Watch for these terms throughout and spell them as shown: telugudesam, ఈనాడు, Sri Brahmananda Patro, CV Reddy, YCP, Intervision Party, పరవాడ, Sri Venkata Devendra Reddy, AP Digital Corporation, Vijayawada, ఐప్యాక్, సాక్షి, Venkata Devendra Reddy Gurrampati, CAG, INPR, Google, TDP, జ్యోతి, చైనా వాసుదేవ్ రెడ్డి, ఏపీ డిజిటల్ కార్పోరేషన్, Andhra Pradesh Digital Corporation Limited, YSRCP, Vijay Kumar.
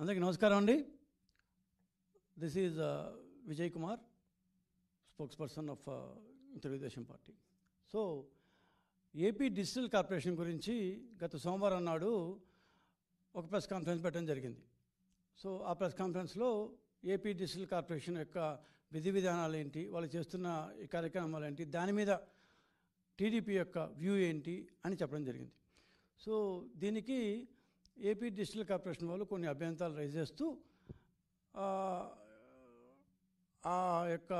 Andriki Namaskaram andi. This is Vijay Kumar, spokesperson of Intervision Party. So, AP Digital Corporation gurinchi gata Somvaram naadu oka press conference pettadam jarigindi. So, aa press conference lo AP Digital Corporation yokka vidhi vidhanalu enti, vallu chestunna ee karyakramalu enti, dani meeda TDP yokka view enti ani cheppadam jarigindi. So, deeniki AP Digital Corporation vallu konni abhyantalu raise chestu ఆ యొక్క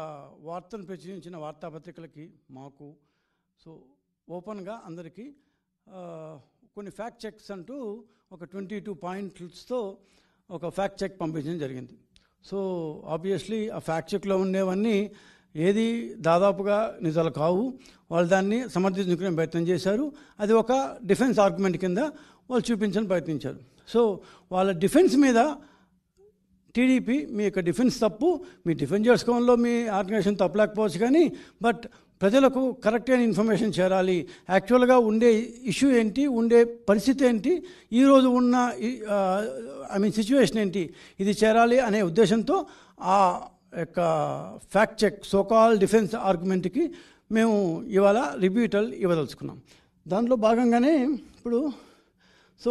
వార్తను ప్రచురించిన వార్తాపత్రికలకి మాకు so ఓపెన్గా అందరికీ కొన్ని fact checks అంటూ ఒక 22 పాయింట్స్తో ఒక ఫ్యాక్ట్ చెక్ పంపించడం జరిగింది. సో ఆబ్వియస్లీ ఆ ఫ్యాక్ట్ చెక్లో ఉండేవన్నీ ఏది దాదాపుగా నిజాలు కావు, వాళ్ళు దాన్ని సమర్థించుకునే ప్రయత్నం చేశారు. అది ఒక డిఫెన్స్ ఆర్గ్యుమెంట్ కింద వాళ్ళు చూపించడానికి ప్రయత్నించారు. సో వాళ్ళ డిఫెన్స్ మీద టీడీపీ మీ యొక్క డిఫెన్స్ తప్పు, మీ డిఫెన్స్ చేసుకోవడంలో మీ ఆర్గనైజేషన్ తప్పలేకపోవచ్చు, కానీ బట్ ప్రజలకు కరెక్ట్ అయిన ఇన్ఫర్మేషన్ చేరాలి, యాక్చువల్గా ఉండే ఇష్యూ ఏంటి, ఉండే పరిస్థితి ఏంటి, ఈరోజు ఉన్న సిచ్యువేషన్ ఏంటి, ఇది చేరాలి అనే ఉద్దేశంతో ఆ యొక్క ఫ్యాక్ట్ చెక్ సోకాల్ డిఫెన్స్ ఆర్గ్యుమెంట్కి మేము ఇవాళ రిబ్యూటల్ ఇవ్వదలుచుకున్నాం. దాంట్లో భాగంగానే ఇప్పుడు సో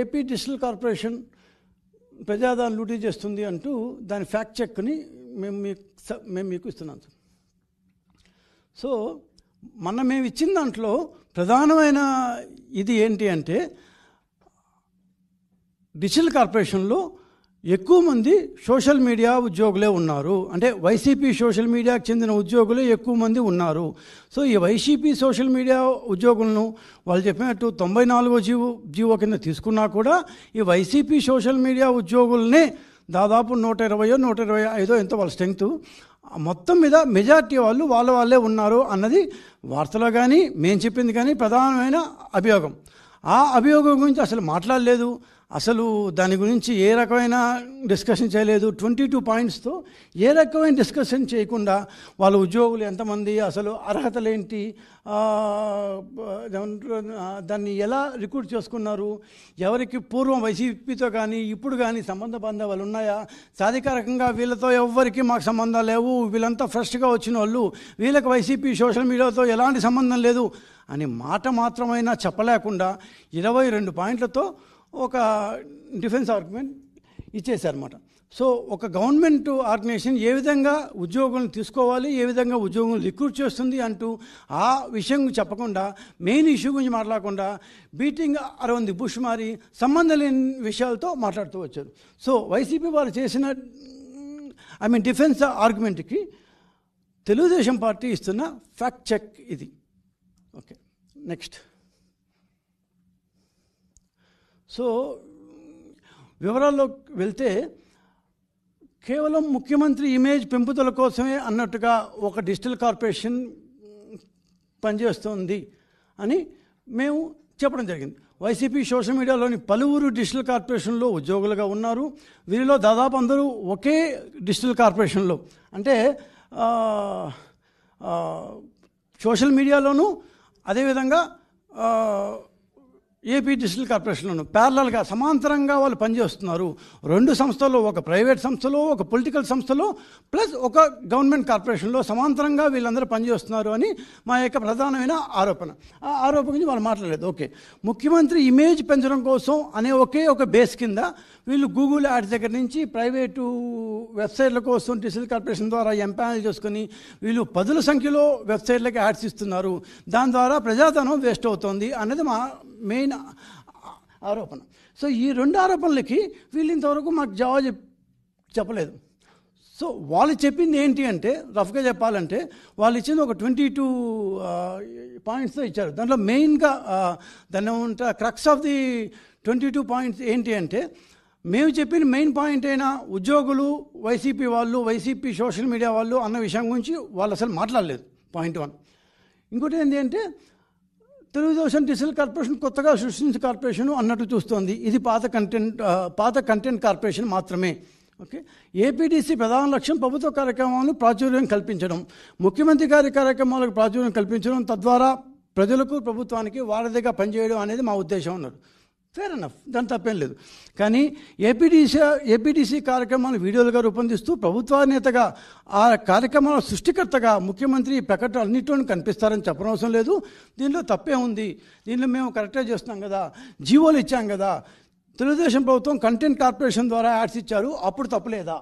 ఏపీ డిజిటల్ కార్పొరేషన్ ప్రజాదాన్ని లూటీ చేస్తుంది అంటూ దాని ఫ్యాక్ట్ చెక్ని మేము మీకు ఇస్తున్నాం. సో మేము ఇచ్చిన దాంట్లో ప్రధానమైన ఇది ఏంటి అంటే డిజిటల్ కార్పొరేషన్లో ఎక్కువ మంది సోషల్ మీడియా ఉద్యోగులే ఉన్నారు, అంటే వైసీపీ సోషల్ మీడియాకు చెందిన ఉద్యోగులే ఎక్కువ మంది ఉన్నారు. సో ఈ వైసీపీ సోషల్ మీడియా ఉద్యోగులను వాళ్ళు చెప్పినట్టు 94వ జీవో కింద తీసుకున్నా కూడా ఈ వైసీపీ సోషల్ మీడియా ఉద్యోగులనే దాదాపు 120 ఎంతో వాళ్ళ స్ట్రెంగ్త్ మొత్తం మీద మెజారిటీ వాళ్ళు వాళ్ళే ఉన్నారు అన్నది వార్తలో కానీ మేము చెప్పింది కానీ ప్రధానమైన అభియోగం. ఆ అభియోగం గురించి అసలు మాట్లాడలేదు, అసలు దాని గురించి ఏ రకమైన డిస్కషన్ చేయలేదు. 22 పాయింట్స్తో ఏ రకమైన డిస్కషన్ చేయకుండా వాళ్ళ ఉద్యోగులు ఎంతమంది, అసలు అర్హతలేంటి, దాన్ని ఎలా రిక్రూట్ చేసుకున్నారు, ఎవరికి పూర్వం వైసీపీతో కానీ ఇప్పుడు కానీ సంబంధ బాంధవాలు ఉన్నాయా, సాధికారికంగా వీళ్ళతో ఎవరికి మాకు సంబంధాలు లేవు, వీళ్ళంతా ఫ్రెష్గా వచ్చిన వాళ్ళు, వీళ్ళకి వైసీపీ సోషల్ మీడియాతో ఎలాంటి సంబంధం లేదు అని మాట మాత్రమైనా చెప్పలేకుండా 22 పాయింట్లతో ఒక డిఫెన్స్ ఆర్గ్యుమెంట్ ఇచ్చేసారన్నమాట. సో ఒక గవర్నమెంట్ ఆర్గనైజేషన్ ఏ విధంగా ఉద్యోగులను తీసుకోవాలి, ఏ విధంగా ఉద్యోగులను రిక్రూట్ చేస్తుంది అంటూ ఆ విషయం చెప్పకుండా, మెయిన్ ఇష్యూ గురించి మాట్లాడకుండా బీటింగ్ అరౌండ్ ది బుష్ మారి సంబంధం లేని విషయాలతో మాట్లాడుతూ వచ్చారు. సో వైసీపీ వాళ్ళు చేసిన డిఫెన్స్ ఆర్గ్యుమెంట్కి తెలుగుదేశం పార్టీ ఇస్తున్న ఫ్యాక్ట్ చెక్ ఇది. Okay, next. సో వివరాల్లో వెళ్తే కేవలం ముఖ్యమంత్రి ఇమేజ్ పెంపుదల కోసమే అన్నట్టుగా ఒక డిజిటల్ కార్పొరేషన్ పనిచేస్తుంది అని మేము చెప్పడం జరిగింది. వైసీపీ సోషల్ మీడియాలోని పలువురు డిజిటల్ కార్పొరేషన్లో ఉద్యోగులుగా ఉన్నారు. వీరిలో దాదాపు అందరూ ఒకే డిజిటల్ కార్పొరేషన్లో, అంటే సోషల్ మీడియాలోనూ అదేవిధంగా ఏపీ డిజిటల్ కార్పొరేషన్లోను ప్యారలల్గా సమాంతరంగా వాళ్ళు పనిచేస్తున్నారు. 2 సంస్థల్లో, ఒక ప్రైవేట్ సంస్థలో, ఒక పొలిటికల్ సంస్థలో, ప్లస్ ఒక గవర్నమెంట్ కార్పొరేషన్లో సమాంతరంగా వీళ్ళందరూ పనిచేస్తున్నారు అని మా యొక్క ప్రధానమైన ఆరోపణ. ఆ ఆరోపణ గురించి వాళ్ళు మాట్లాడలేదు. ఓకే, ముఖ్యమంత్రి ఇమేజ్ పెంచడం కోసం అనే ఒక బేస్ కింద వీళ్ళు గూగుల్ యాడ్స్ దగ్గర నుంచి ప్రైవేటు వెబ్సైట్ల కోసం డిజిటల్ కార్పొరేషన్ ద్వారా ఎంపానల్ చేసుకుని వీళ్ళు పదుల సంఖ్యలో వెబ్సైట్లకి యాడ్స్ ఇస్తున్నారు, దాని ద్వారా ప్రజాధనం వేస్ట్ అవుతుంది అనేది మా మెయిన్ ఆరోపణ. సో ఈ 2 ఆరోపణలకి వీళ్ళు ఇంతవరకు మాకు జవాబు చెప్పలేదు. సో వాళ్ళు చెప్పింది ఏంటి అంటే, రఫ్గా చెప్పాలంటే వాళ్ళు ఇచ్చింది ఒక 22 పాయింట్స్తో ఇచ్చారు. దాంట్లో మెయిన్గా దాని క్రక్స్ ఆఫ్ ది 22 పాయింట్స్ ఏంటి అంటే, మేము చెప్పిన మెయిన్ పాయింట్ అయినా ఉద్యోగులు వైసీపీ వాళ్ళు, వైసీపీ సోషల్ మీడియా వాళ్ళు అన్న విషయం గురించి వాళ్ళు అసలు మాట్లాడలేదు. పాయింట్ 1. ఇంకోటి ఏంటి అంటే, తెలుగుదేశం డిజిటల్ కార్పొరేషన్ కొత్తగా సృష్టించిన కార్పొరేషన్ అన్నట్టు చూస్తోంది, ఇది పాత కంటెంట్ కార్పొరేషన్ మాత్రమే. ఓకే, ఏపీడీసీ ప్రధాన లక్ష్యం ప్రభుత్వ కార్యక్రమాలను ప్రాచుర్యం కల్పించడం, ముఖ్యమంత్రి గారి కార్యక్రమాలకు ప్రాచుర్యం కల్పించడం, తద్వారా ప్రజలకు ప్రభుత్వానికి వారధిగా పనిచేయడం అనేది మా ఉద్దేశం అన్నారు. ఫేర్ అనఫ్, దాని తప్పేం లేదు. కానీ ఏపీడీసీ కార్యక్రమాన్ని వీడియోలుగా రూపొందిస్తూ ప్రభుత్వానేతగా ఆ కార్యక్రమాల సృష్టికర్తగా ముఖ్యమంత్రి ప్రకటన అన్నింటిలోనూ కనిపిస్తారని చెప్పనవసరం లేదు. దీనిలో తప్పే ఉంది, దీనిలో మేము కరెక్టే చేస్తున్నాం కదా, జీవోలు ఇచ్చాం కదా, తెలుగుదేశం ప్రభుత్వం కంటెంట్ కార్పొరేషన్ ద్వారా యాడ్స్ ఇచ్చారు, అప్పుడు తప్పలేదా?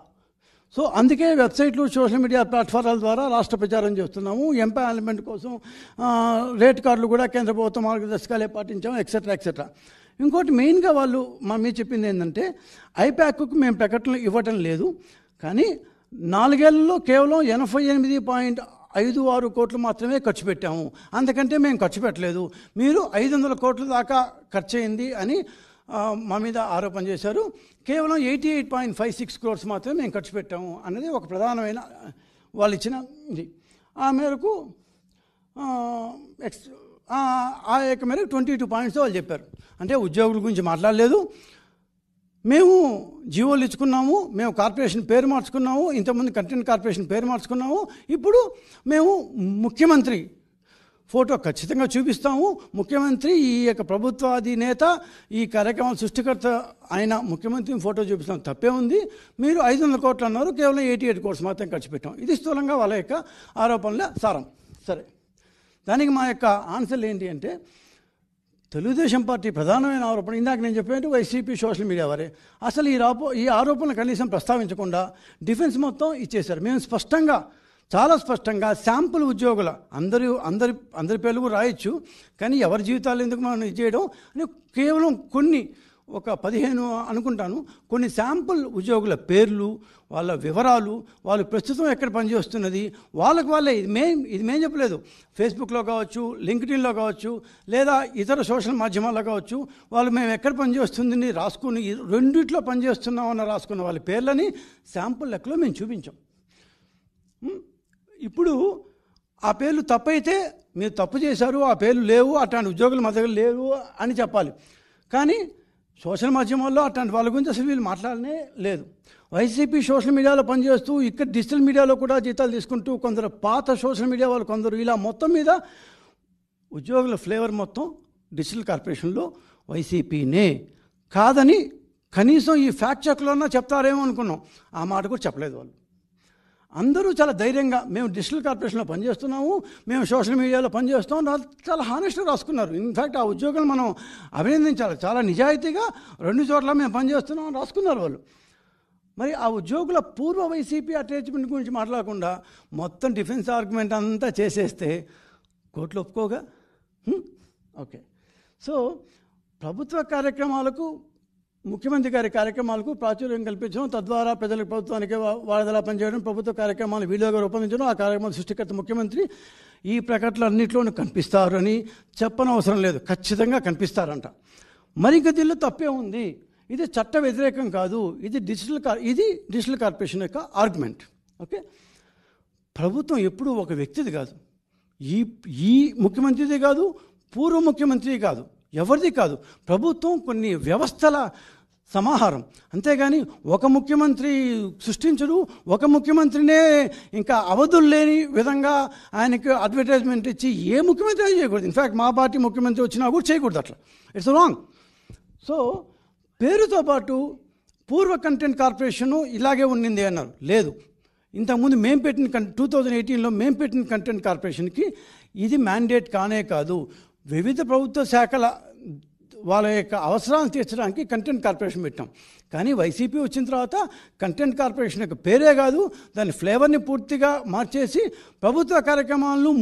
సో అందుకే వెబ్సైట్లు సోషల్ మీడియా ప్లాట్ఫారాల ద్వారా రాష్ట్ర ప్రచారం చేస్తున్నాము. ఎంపానల్మెంట్ కోసం రేట్ కార్డులు కూడా కేంద్ర ప్రభుత్వ మార్గదర్శకాలే పాటించాము, ఎక్సెట్రా ఎక్సెట్రా. ఇంకోటి మెయిన్గా వాళ్ళు మా మీద చెప్పింది ఏంటంటే, ఐప్యాక్కు మేము ప్రకటనలు ఇవ్వటం లేదు, కానీ 4 ఏళ్లలో కేవలం 88.56 కోట్లు మాత్రమే ఖర్చు పెట్టాము, అంతకంటే మేము ఖర్చు పెట్టలేదు, మీరు 500 కోట్ల దాకా ఖర్చు అయింది అని మా మీద ఆరోపణ చేశారు. కేవలం 88.56 క్రోర్స్ మాత్రమే మేము ఖర్చు పెట్టాము అనేది ఒక ప్రధానమైన వాళ్ళు ఇచ్చిన ఇది. ఆ మేరకు ఆ యొక్క మేరకు 22 పాయింట్స్ వాళ్ళు చెప్పారు. అంటే ఉద్యోగుల గురించి మాట్లాడలేదు, మేము జియోలు ఇచ్చుకున్నాము, మేము కార్పొరేషన్ పేరు మార్చుకున్నాము, ఇంతకుముందు కంటెంట్ కార్పొరేషన్ పేరు మార్చుకున్నాము, ఇప్పుడు మేము ముఖ్యమంత్రి ఫోటో ఖచ్చితంగా చూపిస్తాము, ముఖ్యమంత్రి ఈ యొక్క ప్రభుత్వాధినేత ఈ కార్యక్రమం సృష్టికర్త ఆయన ముఖ్యమంత్రిని ఫోటో చూపిస్తాం, తప్పే ఉంది. మీరు 500 కోట్లు అన్నారు, కేవలం 88 కోట్లు మాత్రం ఖర్చు పెట్టాం. ఇది స్థూలంగా వాళ్ళ యొక్క ఆరోపణల సారం. సరే, దానికి మా యొక్క ఆన్సర్లు ఏంటి అంటే, తెలుగుదేశం పార్టీ ప్రధానమైన ఆరోపణ ఇందాక నేను చెప్పినట్టు వైసీపీ సోషల్ మీడియా వారే అసలు ఈ ఆరోపణలు కనీసం ప్రస్తావించకుండా డిఫెన్స్ మొత్తం ఇచ్చేశారు. మేము స్పష్టంగా, చాలా స్పష్టంగా శాంపుల్ ఉద్యోగుల అందరి పేర్లు రాయొచ్చు, కానీ ఎవరి జీవితాలు ఎందుకు మనం ఇచ్చేయడం అని కేవలం కొన్ని, ఒక 15 అనుకుంటాను, కొన్ని శాంపుల్ ఉద్యోగుల పేర్లు, వాళ్ళ వివరాలు, వాళ్ళు ప్రస్తుతం ఎక్కడ పనిచేస్తున్నది, వాళ్ళకు వాళ్ళే, ఇది మేం చెప్పలేదు, ఫేస్బుక్లో కావచ్చు, లింక్డ్ఇన్లో కావచ్చు, లేదా ఇతర సోషల్ మాధ్యమాల్లో కావచ్చు, వాళ్ళు మేము ఎక్కడ పనిచేస్తుంది రాసుకుని, రెండిట్లో పనిచేస్తున్నామని రాసుకున్న వాళ్ళ పేర్లని శాంపుల్ లెక్కలో మేము చూపించాం. ఇప్పుడు ఆ పేర్లు తప్పైతే మీరు తప్పు చేశారు, ఆ పేర్లు లేవు, అట్లాంటి ఉద్యోగులు మా దగ్గర లేవు అని చెప్పాలి. కానీ సోషల్ మాధ్యమాల్లో అట్లాంటి వాళ్ళ గురించి అసలు వీళ్ళు మాట్లాడనే లేదు. వైసీపీ సోషల్ మీడియాలో పనిచేస్తూ ఇక్కడ డిజిటల్ మీడియాలో కూడా జీతాలు తీసుకుంటూ కొందరు పాత సోషల్ మీడియా వాళ్ళు, కొందరు ఇలా మొత్తం మీద ఉద్యోగుల ఫ్లేవర్ మొత్తం డిజిటల్ కార్పొరేషన్లో వైసీపీనే కాదని కనీసం ఈ ఫ్యాక్ట్ చెక్లోన్నా చెప్తారేమో అనుకున్నాం, ఆ మాట కూడా చెప్పలేదు వాళ్ళు. అందరూ చాలా ధైర్యంగా మేము డిజిటల్ కార్పొరేషన్లో పనిచేస్తున్నాము, మేము సోషల్ మీడియాలో పనిచేస్తాం, చాలా హానెస్ట్గా రాసుకున్నారు. ఇన్ఫ్యాక్ట్ ఆ ఉద్యోగులు మనం అభినందించాలి, చాలా నిజాయితీగా 2 చోట్ల మేము పనిచేస్తున్నాం అని రాసుకున్నారు వాళ్ళు. మరి ఆ ఉద్యోగుల పూర్వ వైసీపీ అటాచ్మెంట్ గురించి మాట్లాడకుండా మొత్తం డిఫెన్స్ ఆర్గ్యుమెంట్ అంతా చేసేస్తే కోర్టులు ఒప్పుకోగా. ఓకే, సో ప్రభుత్వ కార్యక్రమాలకు, ముఖ్యమంత్రి గారి కార్యక్రమాలకు ప్రాచుర్యం కల్పించడం, తద్వారా ప్రజలకు, ప్రభుత్వానికి వారధిలా పనిచేయడం, ప్రభుత్వ కార్యక్రమాలు వీడియోగా రూపొందించడం, ఆ కార్యక్రమాల సృష్టికర్త ముఖ్యమంత్రి ఈ ప్రకటనలు అన్నింటిలోనూ కనిపిస్తారని చెప్పనవసరం లేదు, ఖచ్చితంగా కనిపిస్తారంట. మరి ఇంక దీనిలో తప్పే ఉంది, ఇది చట్ట వ్యతిరేకం కాదు, ఇది డిజిటల్ కార్పొరేషన్ యొక్క ఆర్గ్యుమెంట్. ఓకే, ప్రభుత్వం ఎప్పుడూ ఒక వ్యక్తిది కాదు, ఈ ముఖ్యమంత్రిది కాదు, పూర్వ ముఖ్యమంత్రి కాదు, ఎవరిది కాదు. ప్రభుత్వం కొన్ని వ్యవస్థల సమాహారం, అంతేగాని ఒక ముఖ్యమంత్రి సృష్టించడు, ఒక ముఖ్యమంత్రినే ఇంకా అవధులు లేని విధంగా ఆయనకు అడ్వర్టైజ్మెంట్ ఇచ్చి ఏ ముఖ్యమంత్రి అయినా చేయకూడదు. ఇన్ఫ్యాక్ట్ మా పార్టీ ముఖ్యమంత్రి వచ్చినా కూడా చేయకూడదు అట్లా, ఇట్స్ రాంగ్. సో పేరుతో పాటు పూర్వ కంటెంట్ కార్పొరేషను ఇలాగే ఉండింది అన్నారు, లేదు, ఇంతకుముందు మేము పెట్టిన 2018లో మేము పెట్టిన కంటెంట్ కార్పొరేషన్కి ఇది మ్యాండేట్ కానే కాదు. వివిధ ప్రభుత్వ శాఖల వాళ్ళ యొక్క అవసరాలను తీర్చడానికి కంటెంట్ కార్పొరేషన్ పెట్టాం, కానీ వైసీపీ వచ్చిన తర్వాత కంటెంట్ కార్పొరేషన్ యొక్క పేరే కాదు, దాని ఫ్లేవర్ని పూర్తిగా మార్చేసి ప్రభుత్వ కార్యక్రమాలను,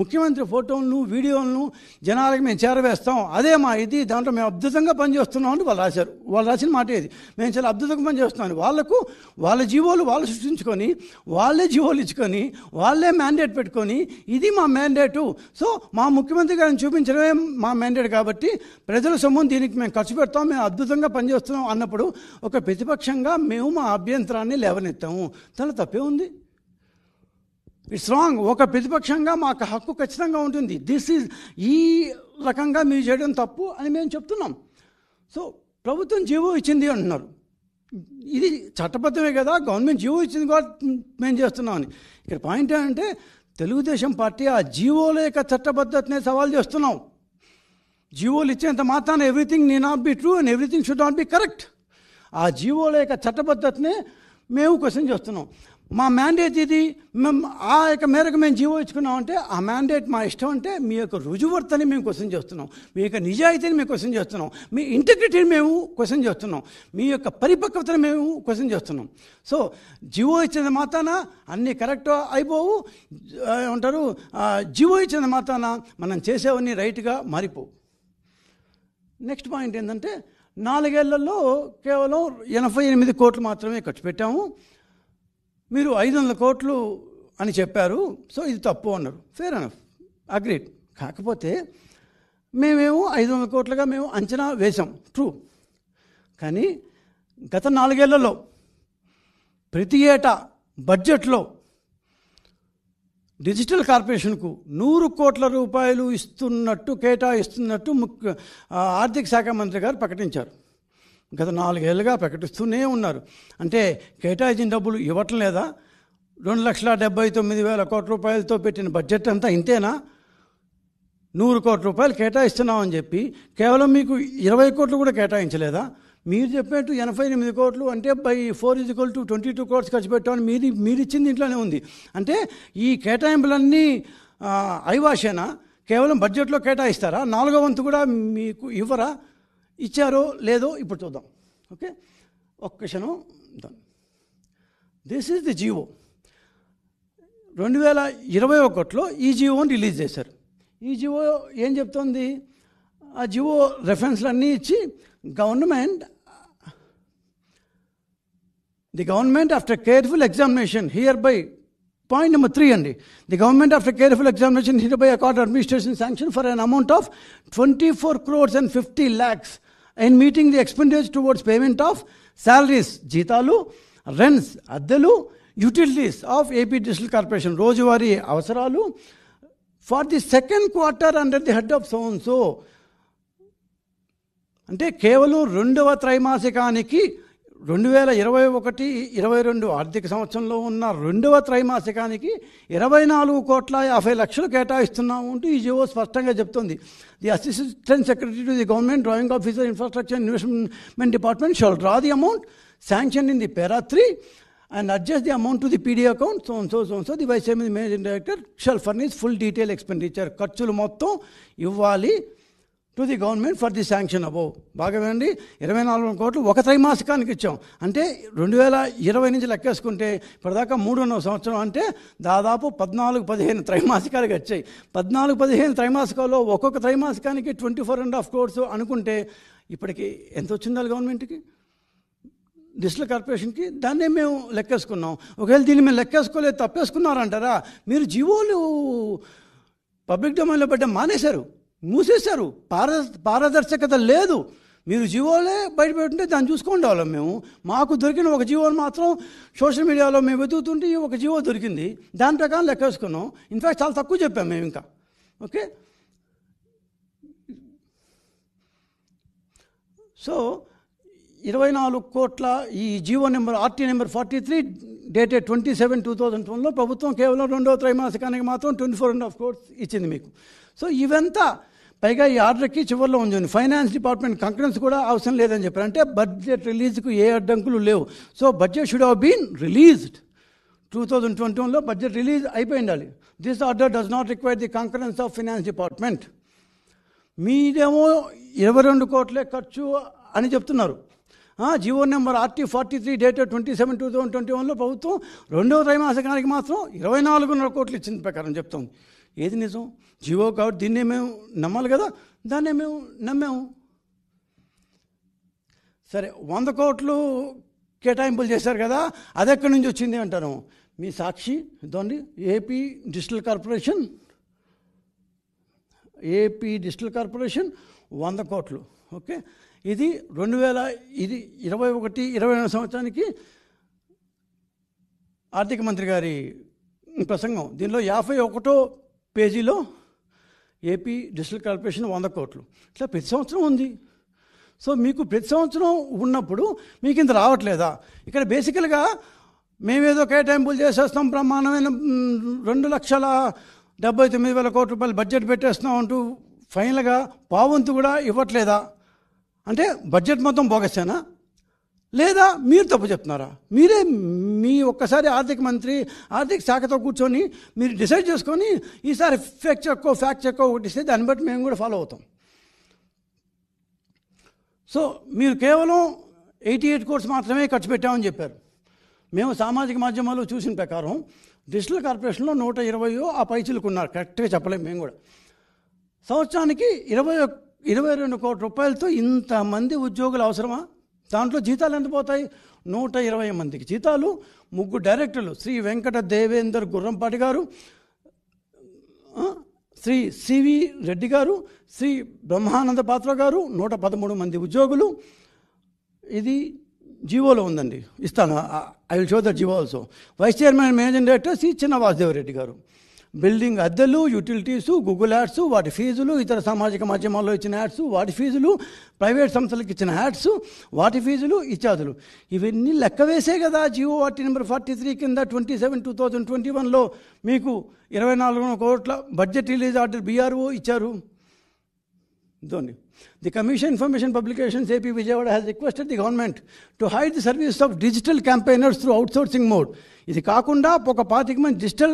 ముఖ్యమంత్రి ఫోటోలను, వీడియోలను జనాలకు మేము చేరవేస్తాం, అదే మా ఇది, దాంట్లో మేము అద్భుతంగా పనిచేస్తున్నాం అని వాళ్ళు రాశారు. వాళ్ళు రాసిన మాట ఇది, మేము చాలా అద్భుతంగా పనిచేస్తున్నాం. వాళ్ళకు వాళ్ళ జీవోలు వాళ్ళు సృష్టించుకొని, వాళ్ళే జీవోలు ఇచ్చుకొని, వాళ్ళే మ్యాండేట్ పెట్టుకొని, ఇది మా మ్యాండేటు, సో మా ముఖ్యమంత్రి గారిని చూపించడమే మా మ్యాండేట్ కాబట్టి ప్రజల సొమ్మును దీనికి మేము ఖర్చు పెడతాం, మేము అద్భుతంగా పనిచేస్తున్నాం అన్నప్పుడు ఒక ప్రతిపక్షంగా మేము మా అభ్యంతరాన్ని లేవనెత్తాము, దాంట్లో తప్పే ఉంది, ఇట్స్ రాంగ్. ఒక ప్రతిపక్షంగా మాకు హక్కు ఖచ్చితంగా ఉంటుంది, ఈ రకంగా మీరు చేయడం తప్పు అని మేము చెప్తున్నాం. సో ప్రభుత్వం జీవో ఇచ్చింది అంటున్నారు, ఇది చట్టబద్ధమే కదా, గవర్నమెంట్ జీవో ఇచ్చింది కాబట్టి మేము చేస్తున్నామని. ఇక్కడ పాయింట్ ఏంటంటే, తెలుగుదేశం పార్టీ ఆ జీవోల యొక్క చట్టబద్ధతనే సవాల్ చేస్తున్నాం. జీవోలు ఇచ్చేంత మాత్రాన everything need not be true and everything should not be correct. ఆ జీవోల యొక్క చట్టబద్ధతనే మేము క్వశ్చన్ చేస్తున్నాం. మా మ్యాండేట్ ఇది, మేము ఆ యొక్క మేరకు మేము జీవో ఇచ్చుకున్నామంటే ఆ మ్యాండేట్ మా ఇష్టం. అంటే మీ యొక్క రుజువర్తని మేము క్వశ్చన్ చేస్తున్నాం, మీ యొక్క నిజాయితీని మేము క్వశ్చన్ చేస్తున్నాం, మీ ఇంటిగ్రిటీని మేము క్వశ్చన్ చేస్తున్నాం, మీ యొక్క పరిపక్వతను మేము క్వశ్చన్ చేస్తున్నాం. సో జీవో ఇచ్చిన మాత్రాన అన్నీ కరెక్ట్ అయిపోవు, ఏమంటారు, జీవో ఇచ్చిన మాత్రాన మనం చేసేవన్నీ రైట్గా మారిపోవు. నెక్స్ట్ పాయింట్ ఏంటంటే, 4 ఏళ్లలో కేవలం 88 కోట్లు మాత్రమే ఖర్చు పెట్టాము, మీరు 500 కోట్లు అని చెప్పారు, సో ఇది తప్పు అన్నారు. Fair enough, agreed. కాకపోతే మేమేమో 500 కోట్లుగా మేము అంచనా వేశాం, ట్రూ. కానీ గత 4 ఏళ్లలో ప్రతి ఏటా బడ్జెట్లో డిజిటల్ కార్పొరేషన్కు 100 కోట్ల రూపాయలు ఇస్తున్నట్టు, కేటాయిస్తున్నట్టు ఆర్థిక శాఖ మంత్రి గారు ప్రకటించారు. గత 4 ఏళ్ళుగా ప్రకటిస్తూనే ఉన్నారు. అంటే కేటాయించిన డబ్బులు ఇవ్వటం లేదా? 2,79,000 కోట్ల రూపాయలతో పెట్టిన బడ్జెట్ అంతా ఇంతేనా? 100 కోట్ల రూపాయలు కేటాయిస్తున్నామని చెప్పి కేవలం మీకు 20 కోట్లు కూడా కేటాయించలేదా? మీరు చెప్పినట్టు 88 కోట్లు అంటే by 4 = 22 crores ఖర్చు పెట్టామని మీరు ఇచ్చింది ఇంట్లోనే ఉంది. అంటే ఈ కేటాయింపులన్నీ ఐవాషేనా? కేవలం బడ్జెట్లో కేటాయిస్తారా? 4వ వంతు కూడా మీకు ఇవ్వరా? ఇచ్చారో లేదో ఇప్పుడు చూద్దాం. ఓకే, ఒక్క క్షణం. This is the GO. 2021లో ఈ జియోని రిలీజ్ చేశారు. ఈ జియో ఏం చెప్తోంది? ఆ జియో రెఫరెన్స్లన్నీ ఇచ్చి, the government after careful examination hereby, point number 3 అండి, the government after careful examination hereby accord administration sanction for an amount of 24 crores and 50 lakhs and meeting the expenditure towards payment of salaries, జీతాలు, rents, అద్దెలు, utilities of AP digital corporation, రోజువారీ అవసరాలు, for the 2nd quarter under the head of సోన్సో. అంటే కేవలం 2వ త్రైమాసికానికి 2021-22 ఆర్థిక సంవత్సరంలో ఉన్న 2వ త్రైమాసికానికి 24,50,00,000 కేటాయిస్తున్నాము అంటూ ఈ జియో స్పష్టంగా చెప్తుంది. The assistant secretary to the government drawing officer infrastructure investment department shall draw the amount sanction in the para 3 and adjust the amount to the PD account, so and so, so and so. The vice chairman, the managing director shall furnish full detail expenditure, ఖర్చులు మొత్తం ఇవ్వాలి to the government for the sanction above. బాగా వినండి, 24 కోట్లు 1 త్రైమాసికానికి ఇచ్చాం. అంటే 2020 నుంచి లెక్కేసుకుంటే ఇప్పటిదాకా 3.5 సంవత్సరం, అంటే దాదాపు 14-15 త్రైమాసికాలకు వచ్చాయి. 14-15 త్రైమాసికాల్లో ఒక్కొక్క త్రైమాసికానికి 24.5 crores అనుకుంటే ఇప్పటికి ఎంత వచ్చిందో గవర్నమెంట్కి, డిజిటల్ కార్పొరేషన్కి, దాన్నే మేము లెక్కేసుకున్నాం. ఒకవేళ దీన్ని మేము లెక్కేసుకోలేదు, తప్పేసుకున్నారంటారా? మీరు జియోలు పబ్లిక్ డొమైన్లో పెట్టడం మానేశారు, మూసేశారు, పారదర్శకత లేదు. మీరు జియోలే బయట పెట్టుంటే దాన్ని చూసుకోండి వాళ్ళం. మేము మాకు దొరికిన ఒక జియోని మాత్రం సోషల్ మీడియాలో మేము వెతుకుతుంటే ఒక జియో దొరికింది, దాని ప్రకారం లెక్కేసుకున్నాం. ఇన్ఫ్యాక్ట్ చాలా తక్కువ చెప్పాం మేము ఇంకా. ఓకే, సో 24 కోట్ల ఈ GO number RT number 43 dated 27/2001లో ప్రభుత్వం కేవలం 2వ త్రైమాసికానికి మాత్రం 24.5 crores ఇచ్చింది మీకు. సో ఇవంతా, పైగా ఈ ఆర్డర్కి చివరిలో ఉంది ఫైనాన్స్ డిపార్ట్మెంట్ కంకరెన్స్ కూడా అవసరం లేదని చెప్పారు. అంటే బడ్జెట్ రిలీజ్కు ఏ అడ్డంకులు లేవు. So budget should have been released 2021లో బడ్జెట్ రిలీజ్ అయిపోయి ఉండాలి. This order does not require the concurrence of finance department. మీరేమో 22 కోట్లే ఖర్చు అని చెప్తున్నారు. జియో నెంబర్ RT 43 డేటెడ్ 27/2021లో ప్రభుత్వం 2వ త్రైమాసికానికి మాత్రం 24.5 కోట్లు ఇచ్చింది ప్రకారం చెప్తాం. ఏది నిజం? జియో కాబట్టి దీన్నే మేము నమ్మాలి కదా, దాన్నే మేము నమ్మాము. సరే, 100 కోట్లు కేటాయింపులు చేశారు కదా, అది ఎక్కడి నుంచి వచ్చింది అంటాను. మీ సాక్షి ఇదండి, ఏపీ డిజిటల్ కార్పొరేషన్ 100 కోట్లు. ఓకే, ఇది 2021-22 సంవత్సరానికి ఆర్థిక మంత్రి గారి ప్రసంగం. దీనిలో 51వ పేజీలో ఏపీ డిజిటల్ కార్పొరేషన్ 100 కోట్లు, ఇట్లా ప్రతి సంవత్సరం ఉంది. సో మీకు ప్రతి సంవత్సరం ఉన్నప్పుడు మీకు ఇంత రావట్లేదా? ఇక్కడ బేసికల్గా మేమేదో కేటాయింపులు చేసేస్తాం, ప్రమాణమైన 2,79,000 కోట్ల రూపాయలు బడ్జెట్ పెట్టేస్తున్నాం అంటూ ఫైనల్ గా పావంతు కూడా ఇవ్వట్లేదా అంటే బడ్జెట్ మొత్తం బోగసేనా లేదా మీరు తప్పు చెప్తున్నారా? మీరే మీ ఒక్కసారి ఆర్థిక మంత్రి ఆర్థిక శాఖతో కూర్చొని మీరు డిసైడ్ చేసుకొని ఈసారి ఫ్యాక్ట్ చెక్కో ఒకటి ఇస్తే దాన్ని బట్టి మేము కూడా ఫాలో అవుతాం. సో మీరు కేవలం 88 crores మాత్రమే ఖర్చు పెట్టామని చెప్పారు. మేము సామాజిక మాధ్యమాల్లో చూసిన ప్రకారం డిజిటల్ కార్పొరేషన్లో 120 ఆ పైచీలకు ఉన్నారు, కరెక్ట్గా చెప్పలేము మేము కూడా. సంవత్సరానికి 22 కోట్ల రూపాయలతో ఇంతమంది ఉద్యోగులు అవసరమా? దాంట్లో జీతాలు ఎంత పోతాయి? 120 మందికి జీతాలు, 3 డైరెక్టర్లు శ్రీ వెంకట దేవేంద్ర గుర్రంపాటిగారు, శ్రీ సివి రెడ్డి గారు, శ్రీ బ్రహ్మానంద పాత్ర గారు, 113 మంది ఉద్యోగులు. ఇది జివోలో ఉందండి, ఇస్తాను, I will show that GO also. Vice chairman and managing director Shri చైనా వాసుదేవ్ రెడ్డి garu. Building అద్దెలు, యూటిలిటీసు, గూగుల్ యాడ్స్, వాటి ఫీజులు, ఇతర సామాజిక మాధ్యమాల్లో ఇచ్చిన యాడ్స్, వాటి ఫీజులు, ప్రైవేట్ సంస్థలకు ఇచ్చిన యాడ్స్, వాటి ఫీజులు ఇత్యాదులు ఇవన్నీ లెక్క వేసే కదా జియో ఆర్టీ నెంబర్ 43 కింద 27/2021 మీకు 24 కోట్ల బడ్జెట్ రిలీజ్ ఆర్డర్ BRO ఇచ్చారు. Dhoni. The Commission Information Publications AP Vijayawada has requested the government to hide the service of digital campaigners through outsourcing mode. Idi kaakunda oka 40 మంది digital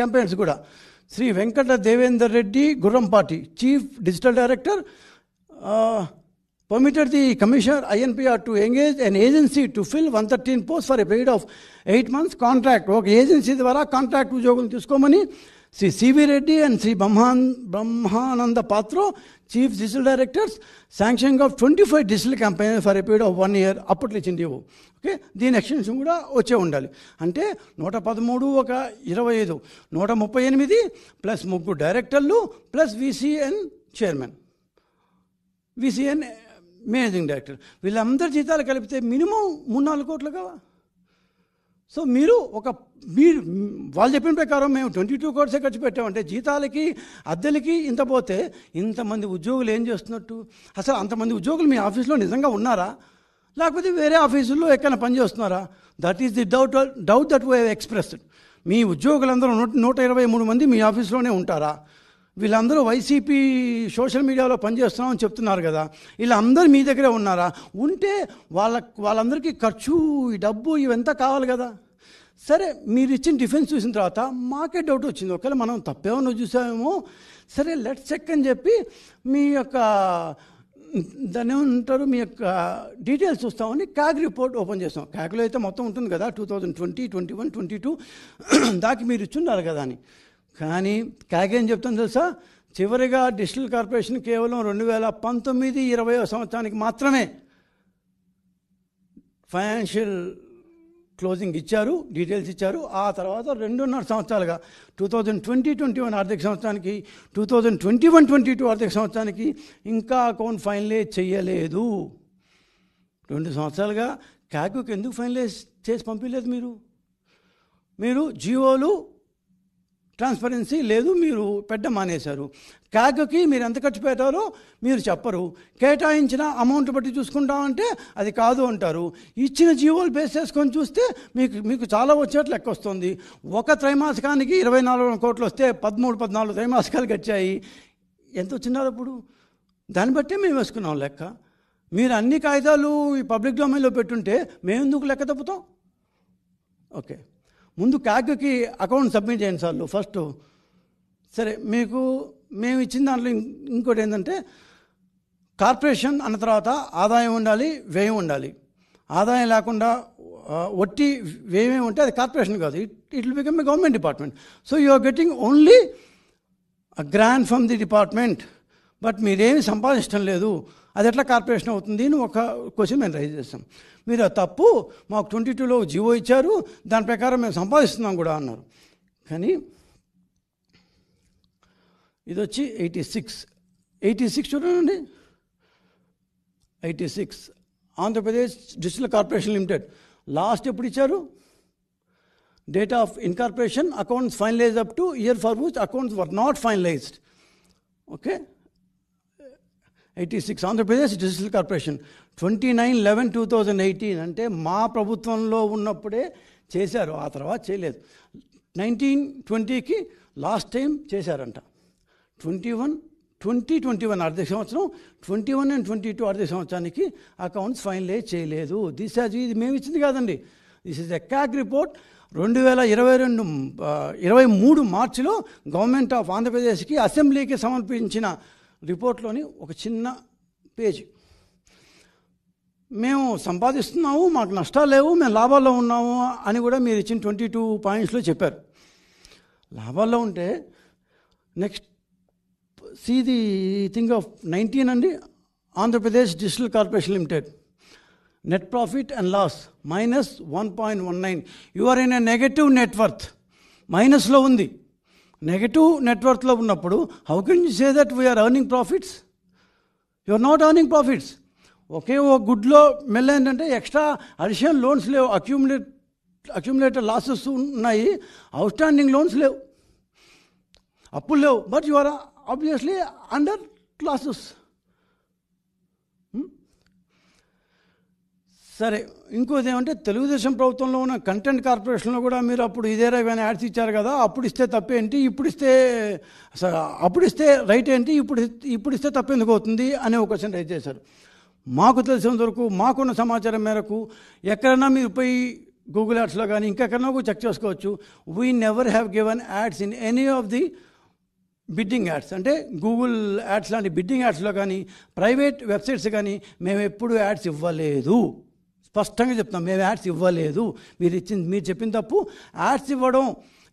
campaigners kuda. Sri Venkata Devendra Reddy Gurrampati, Chief Digital Director, permitted the Commissioner INPR to engage an agency to fill 113 posts for a period of 8 months contract. Okay, agency dwara contract ujogam tiskomani. Sri CV Reddy and Sri Brahmananda Patro, Chief Digital Directors, sanctioning of 25 digital campaigns for a period of 1 year. అప్పట్లో ఇచ్చింది ఇవ్వు. Okay, దీని extension కూడా వచ్చే ఉండాలి. అంటే 113 ఒక 25, 138 plus 3 డైరెక్టర్లు plus VCN chairman, VCN managing director, వీళ్ళందరి జీతాలు కలిపితే మినిమం 3-4 కోట్లు కావా? సో మీరు వాళ్ళు చెప్పిన ప్రకారం మేము 22 crores ఖర్చు పెట్టామంటే జీతాలకి అద్దెలకి ఇంత పోతే ఇంతమంది ఉద్యోగులు ఏం చేస్తున్నట్టు? అసలు అంతమంది ఉద్యోగులు మీ ఆఫీసులో నిజంగా ఉన్నారా లేకపోతే వేరే ఆఫీసుల్లో ఎక్కడైనా పనిచేస్తున్నారా? That is the doubt that we have expressed. మీ ఉద్యోగులందరూ 123 మంది మీ ఆఫీస్లోనే ఉంటారా? వీళ్ళందరూ YCP సోషల్ మీడియాలో పనిచేస్తున్నామని చెప్తున్నారు కదా, వీళ్ళందరూ మీ దగ్గరే ఉన్నారా? ఉంటే వాళ్ళందరికీ ఖర్చు, ఈ డబ్బు ఇవంతా కావాలి కదా. సరే, మీరు ఇచ్చిన డిఫెన్స్ చూసిన తర్వాత మాకే డౌట్ వచ్చింది, ఒకవేళ మనం తప్పేమో చూసామేమో, సరే లెట్స్ చెక్ అని చెప్పి మీ యొక్క దాన్ని ఏమంటారు మీ యొక్క డీటెయిల్స్ చూస్తామని CAG రిపోర్ట్ ఓపెన్ చేస్తాం. CAGలో అయితే మొత్తం ఉంటుంది కదా 2020, 2021, 2022 దాకా మీరు ఇచ్చున్నారు కదా అని. కానీ CAG ఏం చెప్తాను తెలుసా, చివరిగా డిజిటల్ కార్పొరేషన్ కేవలం 2019-20 సంవత్సరానికి మాత్రమే ఫైనాన్షియల్ క్లోజింగ్ ఇచ్చారు, డీటెయిల్స్ ఇచ్చారు. ఆ తర్వాత 2.5 సంవత్సరాలుగా 2020-21 ఆర్థిక సంవత్సరానికి, 2021-22 ఆర్థిక సంవత్సరానికి ఇంకా అకౌంట్ ఫైనలైజ్ చేయలేదు. 2 సంవత్సరాలుగా CAGకి ఎందుకు ఫైనలైజ్ చేసి పంపించలేదు? మీరు జియోలు ట్రాన్స్పరెన్సీ లేదు, మీరు పెట్ట మానేశారు. CAGకి మీరు ఎంత ఖర్చు పెట్టారో మీరు చెప్పరు, కేటాయించిన అమౌంట్ బట్టి చూసుకుంటామంటే అది కాదు అంటారు. ఇచ్చిన జీవోలు బేస్ చేసుకొని చూస్తే మీకు చాలా వచ్చేట్లు లెక్క వస్తుంది. ఒక త్రైమాసికానికి 24 కోట్లు వస్తే 13-14 త్రైమాసికాలు గడిచాయి, ఎంత వచ్చినారు అప్పుడు? దాన్ని బట్టే మేము వేసుకున్నాం లెక్క. మీరు అన్ని కాగితాలు ఈ పబ్లిక్ డొమైన్లో పెట్టుంటే మేము ఎందుకు లెక్క తప్పుతాం? ఓకే, ముందు CAGకి అకౌంట్ సబ్మిట్ చేయండి సార్లు ఫస్ట్. సరే, మేము ఇచ్చిన దాంట్లో ఇంకోటి ఏంటంటే కార్పొరేషన్ అన్న తర్వాత ఆదాయం ఉండాలి, వ్యయం ఉండాలి. ఆదాయం లేకుండా వట్టి వ్యయమే ఉంటే అది కార్పొరేషన్ కాదు, it will become a government department. So you are getting only a grant from the department, but మీరేమి సంపాదించడం లేదు, అది ఎట్లా కార్పొరేషన్ అవుతుంది అని ఒక క్వశ్చన్ మేము రైజ్ చేస్తాం. మీరు తప్పు, మాకు 22లో జివో ఇచ్చారు, దాని ప్రకారం మేము సంపాదిస్తున్నాం కూడా అన్నారు. కానీ ఇది వచ్చి 86 చూడండి, 86 Andhra Pradesh digital corporation limited last ఎప్పుడు ఇచ్చారు? Date of incorporation, accounts finalise up to year for which accounts were not finalised. Okay, 86 Andhra Pradesh digital corporation 29/11/2018, అంటే మా ప్రభుత్వంలో ఉన్నప్పుడే చేశారు, ఆ తర్వాత చేయలేదు. 19-20కి లాస్ట్ టైం చేశారంట, 21 2021 ఆర్థిక సంవత్సరం 21 అండ్ 22 ఆర్థిక సంవత్సరానికి అకౌంట్స్ ఫైనలైజ్ చేయలేదు. దిస్ హ్యాజ్ ఇది మేము ఇచ్చింది కాదండి, this is a CAG report. 2023 మార్చిలో గవర్నమెంట్ ఆఫ్ ఆంధ్రప్రదేశ్కి అసెంబ్లీకి సమర్పించిన రిపోర్ట్లోని ఒక చిన్న పేజీ. మేము సంపాదిస్తున్నాము, మాకు నష్టాలు లేవు, మేము లాభాల్లో ఉన్నాము అని కూడా మీరు ఇచ్చిన 22 పాయింట్స్లో చెప్పారు. లాభాల్లో ఉంటే next see the thing of 19 and Andhra Pradesh Digital Corporation Limited. Net profit and loss minus 1.19. You are in a negative net worth. Minus lo undi. Negative net worth lo unnappudu how can you say that we are earning profits? You are not earning profits. Okay, oh good lo mella endante extra additional loans levu, accumulated losses unnayi, outstanding loans levu, appu levu, but you are obviously under losses. సరే, ఇంకోది ఏమంటే తెలుగుదేశం ప్రభుత్వంలో ఉన్న content కార్పొరేషన్లో కూడా మీరు అప్పుడు ఇదేరా ఇవన్నీ ads ఇచ్చారు కదా, అప్పుడు ఇస్తే తప్పేంటి, అప్పుడు ఇస్తే రైట్ ఏంటి, ఇప్పుడు ఇస్తే తప్పేందుకు అవుతుంది అనే ఒక క్వశ్చన్ రైజ్ చేశారు. మాకు తెలిసినంత వరకు, మాకున్న సమాచారం మేరకు ఎక్కడైనా మీరు పోయి గూగుల్ యాడ్స్లో కానీ ఇంకెక్కడైనా కూడా చెక్ చేసుకోవచ్చు. We never have given ads in any of the bidding ads, అంటే గూగుల్ యాడ్స్ లాంటి బిడ్డింగ్ యాడ్స్లో కానీ ప్రైవేట్ వెబ్సైట్స్ కానీ మేము ఎప్పుడు యాడ్స్ ఇవ్వలేదు. స్పష్టంగా చెప్తాం, మేము యాడ్స్ ఇవ్వలేదు. మీరు చెప్పిన తప్పు. యాడ్స్ ఇవ్వడం,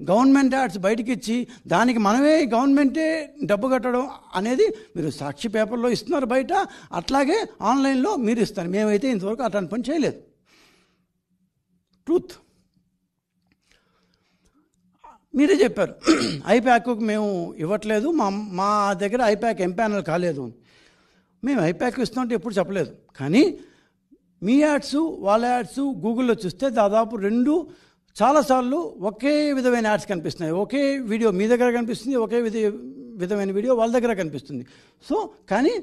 గవర్నమెంట్ యాడ్స్ బయటకు ఇచ్చి దానికి మనమే గవర్నమెంటే డబ్బు కట్టడం అనేది మీరు సాక్షి పేపర్లో ఇస్తున్నారు, బయట అట్లాగే ఆన్లైన్లో మీరు ఇస్తారు. మేమైతే ఇంతవరకు అట్లాంటి పని చేయలేదు. ట్రూత్ మీరే చెప్పారు, ఐప్యాక్కు మేము ఇవ్వట్లేదు, మా దగ్గర ఐప్యాక్ ఎంపానల్ కాలేదు. మేము ఐప్యాక్ ఇస్తామంటే ఎప్పుడు చెప్పలేదు. కానీ మీ యాడ్స్, వాళ్ళ యాడ్స్ గూగుల్లో చూస్తే దాదాపు రెండు చాలాసార్లు ఒకే విధమైన యాడ్స్ కనిపిస్తున్నాయి. ఒకే వీడియో మీ దగ్గర కనిపిస్తుంది, ఒకే విధమైన వీడియో వాళ్ళ దగ్గర కనిపిస్తుంది. సో కానీ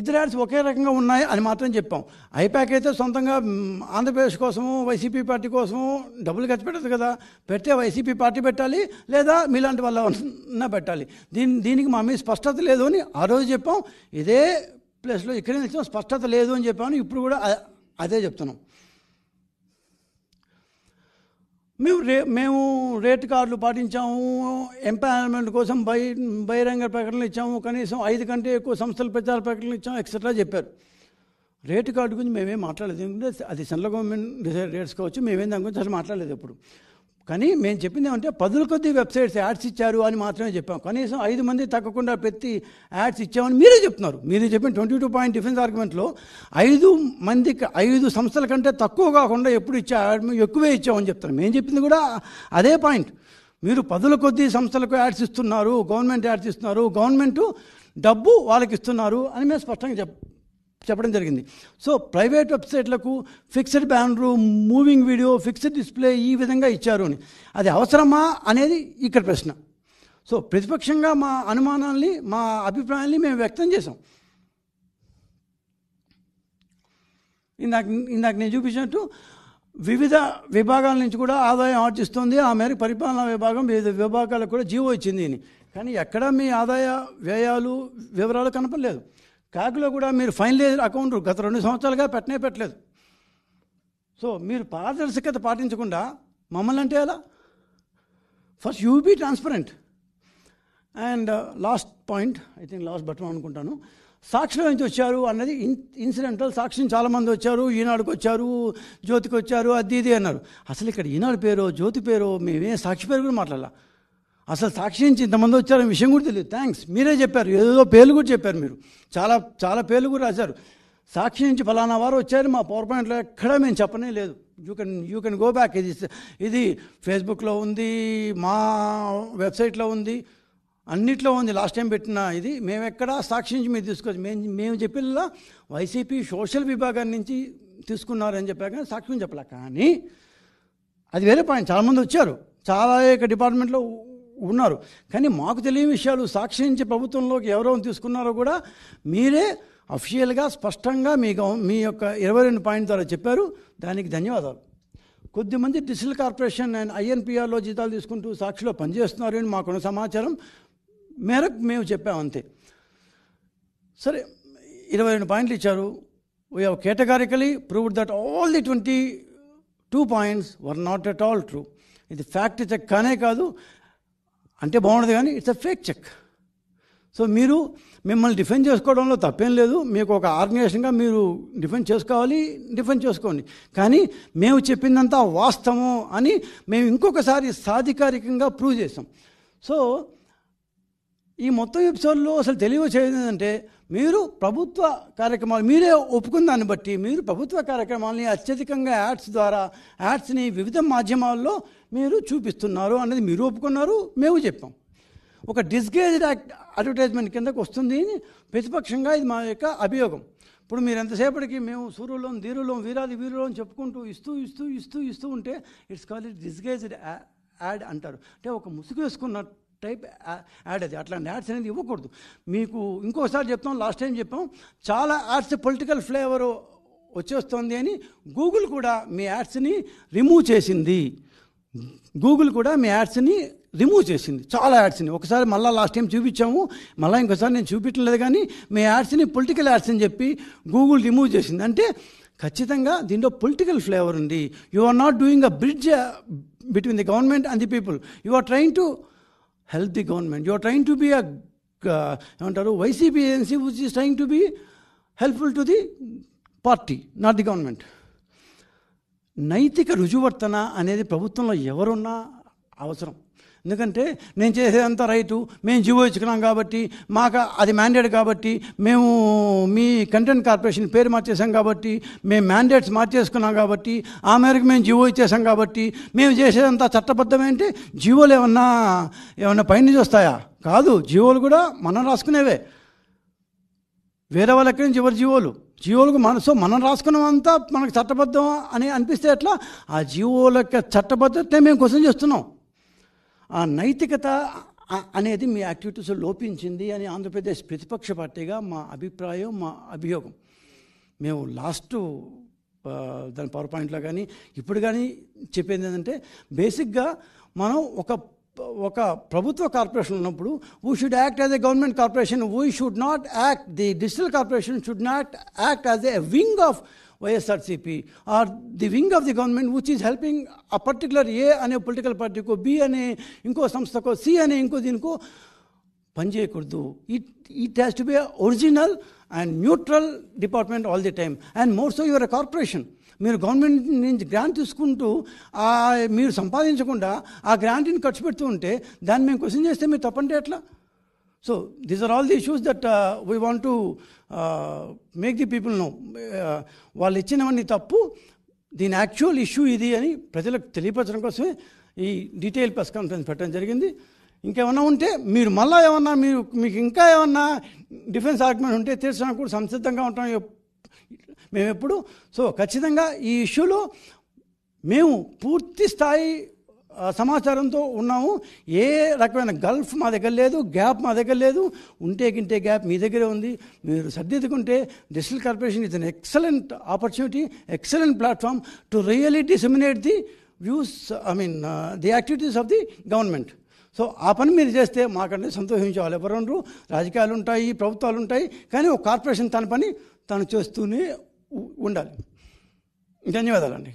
ఇద్దరు యాడ్స్ ఒకే రకంగా ఉన్నాయి అని మాత్రం చెప్పాం. ఐప్యాక్ అయితే సొంతంగా ఆంధ్రప్రదేశ్ కోసము, వైసీపీ పార్టీ కోసము డబ్బులు ఖర్చు పెట్టదు కదా. పెడితే వైసీపీ పార్టీ పెట్టాలి, లేదా మీలాంటి వాళ్ళ పెట్టాలి. దీనికి మా మీద స్పష్టత లేదు అని ఆ రోజు చెప్పాం. ఇదే ప్లేస్లో ఇక్కడ నిలిచాం, స్పష్టత లేదు అని చెప్పాను. ఇప్పుడు కూడా అదే చెప్తున్నాం. మేము రేట్ కార్డులు పాటించాము, ఎంపానల్మెంట్ కోసం బహిరంగ ప్రకటనలు ఇచ్చాము, కనీసం 5 కంటే ఎక్కువ సంస్థల ప్రచార ప్రకటనలు ఇచ్చాము, ఎక్సెట్రా చెప్పారు. రేటు కార్డు గురించి మేమేం మాట్లాడలేదు, ఎందుకంటే అది సెంట్రల్ గవర్నమెంట్ డిసైడ్ రేట్స్ కావచ్చు. మేమేం దాని గురించి అసలు మాట్లాడలేదు ఎప్పుడు. కానీ మేము చెప్పింది ఏమంటే 10 కొద్ది వెబ్సైట్స్ యాడ్స్ ఇచ్చారు అని మాత్రమే చెప్పాం. కనీసం 5 మంది తగ్గకుండా ప్రతి యాడ్స్ ఇచ్చామని మీరే చెప్తున్నారు. మీరు చెప్పిన 22 పాయింట్ డిఫెన్స్ ఆర్గ్యుమెంట్లో 5 సంస్థల కంటే తక్కువ కాకుండా ఎప్పుడు ఇచ్చా, ఎక్కువే ఇచ్చామని చెప్తారు. మేము చెప్పింది కూడా అదే పాయింట్. మీరు 10 కొద్ది సంస్థలకు యాడ్స్ ఇస్తున్నారు, గవర్నమెంట్ యాడ్స్ ఇస్తున్నారు, గవర్నమెంటు డబ్బు వాళ్ళకి ఇస్తున్నారు అని మేము స్పష్టంగా చెప్పడం జరిగింది. సో ప్రైవేట్ వెబ్సైట్లకు fixed banner, moving video, fixed display ఈ విధంగా ఇచ్చారు అని, అది అవసరమా అనేది ఇక్కడ ప్రశ్న. సో ప్రతిపక్షంగా మా అనుమానాల్ని, మా అభిప్రాయాల్ని మేము వ్యక్తం చేసాం. ఇందాక నేను చూపించినట్టు వివిధ విభాగాల నుంచి కూడా ఆదాయం ఆర్జిస్తుంది, ఆ మేరకు పరిపాలనా విభాగం వివిధ విభాగాలకు కూడా జీవో ఇచ్చింది అని. కానీ ఎక్కడా మీ ఆదాయ వ్యయాలు వివరాలు కనపడలేదు. కాకులో కూడా మీరు ఫైనలైజ్ అకౌంట్ గత 2 సంవత్సరాలుగా పెట్టలేదు. సో మీరు పారదర్శకత పాటించకుండా మమ్మల్ని అంటే ఎలా? First you be transparent. And last point, I think last but one అనుకుంటాను, సాక్షిలో నుంచి వచ్చారు అన్నది ఇన్సిడెంటల్. సాక్షి నుంచి చాలామంది వచ్చారు, ఈనాడుకు వచ్చారు, జ్యోతికి వచ్చారు, అది ఇది అన్నారు. అసలు ఇక్కడ ఈనాడు పేరో, జ్యోతి పేరో, మేమే సాక్షి పేరు కూడా మాట్లాడాల. అసలు సాక్షి నుంచి ఇంతమంది వచ్చారని విషయం కూడా తెలియదు. థ్యాంక్స్, మీరే చెప్పారు, ఏదో పేర్లు కూడా చెప్పారు, మీరు చాలా పేర్లు కూడా రాశారు. సాక్షి నుంచి ఫలానా వారు వచ్చారు, మా పవర్ పాయింట్లో ఎక్కడా మేము చెప్పనే లేదు. You can go back. ఇది ఫేస్బుక్లో ఉంది, మా వెబ్సైట్లో ఉంది, అన్నిట్లో ఉంది. లాస్ట్ టైం పెట్టిన ఇది మేము ఎక్కడ సాక్షి నుంచి మీరు తీసుకోవచ్చు. మేము చెప్పిన వైసీపీ సోషల్ విభాగాన్ని నుంచి తీసుకున్నారని చెప్పారు, కానీ సాక్షి నుంచి చెప్పలే. కానీ అది వేరే పాయింట్. చాలామంది వచ్చారు, చాలా యొక్క డిపార్ట్మెంట్లో ఉన్నారు, కానీ మాకు తెలియని విషయాలు సాక్షి నుంచి ప్రభుత్వంలోకి ఎవరో తీసుకున్నారో కూడా మీరే అఫీషియల్గా స్పష్టంగా మీ యొక్క 22 పాయింట్ ద్వారా చెప్పారు. దానికి ధన్యవాదాలు. కొద్దిమంది డిజిటల్ కార్పొరేషన్ అండ్ ఐఎన్పిఆర్లో జీతాలు తీసుకుంటూ సాక్షిలో పనిచేస్తున్నారు అని మాకున్న సమాచారం మేరకు మేము చెప్పామంతే. Sir, 21 points icharu, we have categorically proved that all the 22 points were not at all true. It's a fact check kane kadu, ante baagundi gaani it's a fake check. So meeru mimmali defend chesukovadamlo tappem ledu, meeku oka organization ga meeru defend chesukovali, defend chesukondi. Kaani memu cheppindanta vaastamo ani memu inkoka sari sadhikarikamga prove chesam. So ee mottham episode lo asalu telivu cheyadante మీరు ప్రభుత్వ కార్యక్రమాలు మీరే ఒప్పుకున్నాను బట్టి మీరు ప్రభుత్వ కార్యక్రమాలని అత్యధికంగా యాడ్స్ ద్వారా యాడ్స్ని వివిధ మాధ్యమాల్లో మీరు చూపిస్తున్నారు అనేది మీరు ఒప్పుకున్నారు మేము చెప్పాం ఒక డిస్గేజ్డ్ అడ్వర్టైజ్మెంట్ కిందకు వస్తుంది ప్రతిపక్షంగా ఇది మా యొక్క అభియోగం ఇప్పుడు మీరు ఎంతసేపటికి మేము సూర్యులోం ధీరులోం వీరాది వీరులోం చెప్పుకుంటూ ఇస్తూ ఉంటే ఇట్స్ కాల్డ్ డిస్గేజ్డ్ యాడ్ అంటారు అంటే ఒక ముసుగు వేసుకున్న టైప్ యాడ్ అది అట్లాంటి యాడ్స్ అనేది ఇవ్వకూడదు మీకు ఇంకోసారి చెప్తాం లాస్ట్ టైం చెప్పాం చాలా యాడ్స్ పొలిటికల్ ఫ్లేవర్ వచ్చేస్తుంది అని గూగుల్ కూడా మీ యాడ్స్ని రిమూవ్ చేసింది చాలా యాడ్స్ని ఒకసారి మళ్ళీ లాస్ట్ టైం చూపించాము మళ్ళీ ఇంకోసారి నేను చూపించలేదు కానీ మీ యాడ్స్ని పొలిటికల్ యాడ్స్ అని చెప్పి గూగుల్ రిమూవ్ చేసింది అంటే ఖచ్చితంగా దీంట్లో పొలిటికల్ ఫ్లేవర్ ఉంది you are not doing a bridge between the government and the people you are trying to help the government. You are trying to be a YCP agency which is trying to be helpful to the party, not the government. నైతిక రుజువర్తన అనేది ప్రభుత్వంలో ఎవరున్నా అవసరం ఎందుకంటే నేను చేసేదంతా right మేము GO ఇచ్చుకున్నాం కాబట్టి మాకు అది మ్యాండేట్ కాబట్టి మేము మీ కంటెంట్ కార్పొరేషన్ పేరు మార్చేసాం కాబట్టి మేము మ్యాండేట్స్ మార్చేసుకున్నాం కాబట్టి ఆ మేరకు మేము జీవో ఇచ్చేసాం కాబట్టి మేము చేసేదంతా చట్టబద్ధమేంటే జీవోలు ఏమన్నా పైన చూస్తాయా కాదు జీవోలు కూడా మనం రాసుకునేవే వేరే వాళ్ళు ఎక్కడి నుంచి ఎవరు జీవోలకు మనసు మనం రాసుకున్నమంతా మనకు చట్టబద్ధం అని అనిపిస్తే ఎట్లా ఆ జీవోల యొక్క చట్టబద్ధతే మేము క్వశ్చన్ చేస్తున్నాం ఆ నైతికత అనేది మీ యాక్టివిటీస్ లోపించింది అని ఆంధ్రప్రదేశ్ ప్రతిపక్ష పార్టీగా మా అభిప్రాయం మా అభియోగం మేము లాస్ట్ దాని పవర్ పాయింట్లో కానీ ఇప్పుడు కానీ చెప్పేది ఏంటంటే బేసిక్గా మనం ఒక ప్రభుత్వ కార్పొరేషన్ ఉన్నప్పుడు we should act as a government corporation we should not act the digital corporation should not act as a wing of YSRCP or the wing of the government which is helping a particular A ane political party ko, B ane inko samstha ko, C ane inko dinko panjeyakudu. It has to be an original and neutral department all the time. And more so you are a corporation. మీరు government నుంచి grant తీసుకుంటూ మీరు సంపాదించకుండా ఆ గ్రాంట్ని ఖర్చు పెడుతూ ఉంటే దాన్ని మేము క్వశ్చన్ చేస్తే మీరు తప్పంటే ఎట్లా So these are all the issues that we want to make the people know. వాళ్ళు ఇచ్చినవన్నీ తప్పు దీని యాక్చువల్ ఇష్యూ ఇది అని ప్రజలకు తెలియపరచడం కోసమే ఈ డీటెయిల్ ప్రెస్ కాన్ఫరెన్స్ పెట్టడం జరిగింది ఇంకేమన్నా ఉంటే మీరు మళ్ళీ ఏమన్నా మీకు ఇంకా ఏమన్నా డిఫెన్స్ ఆర్గ్యుమెంట్ ఉంటే తీర్చడానికి కూడా సంసిద్ధంగా ఉంటాం మేము ఎప్పుడు సో ఖచ్చితంగా ఈ ఇష్యూలో మేము పూర్తి స్థాయి సమాచారంతో ఉన్నాము ఏ రకమైన గల్ఫ్ మా దగ్గర లేదు గ్యాప్ మా దగ్గర లేదు ఉంటేకింటే గ్యాప్ మీ దగ్గరే ఉంది మీరు సర్దిద్దుకుంటే digital corporation is an excellent opportunity excellent platform to really disseminate the views I mean the activities of the government so ఆ పని మీరు చేస్తే మాకంటే సంతోషించేవాళ్ళు ఎవరు రాజకీయాలు ఉంటాయి ప్రభుత్వాలు ఉంటాయి కానీ ఒక కార్పొరేషన్ తన పని తను చేస్తూనే ఉండాలి ధన్యవాదాలండి